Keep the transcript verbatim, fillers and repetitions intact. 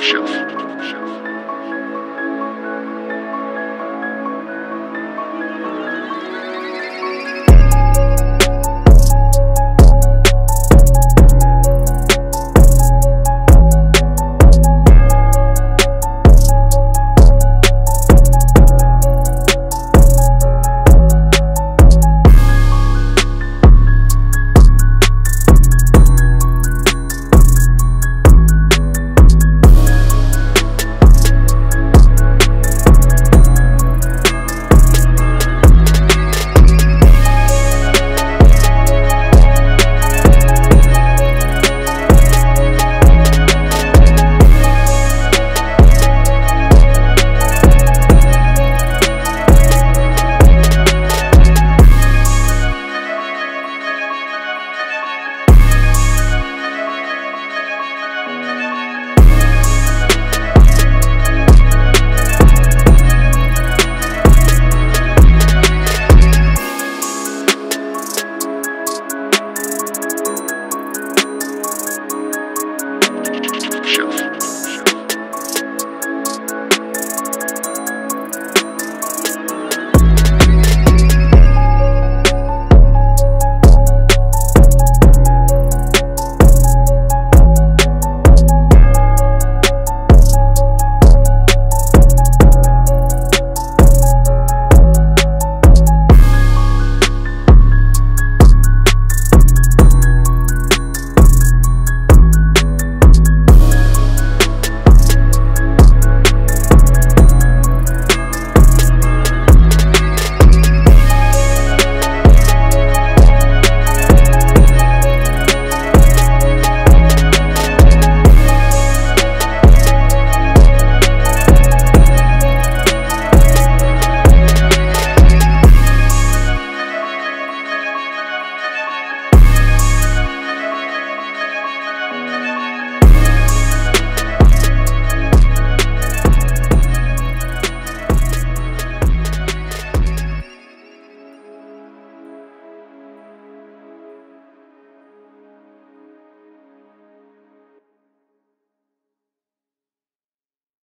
Show. Show.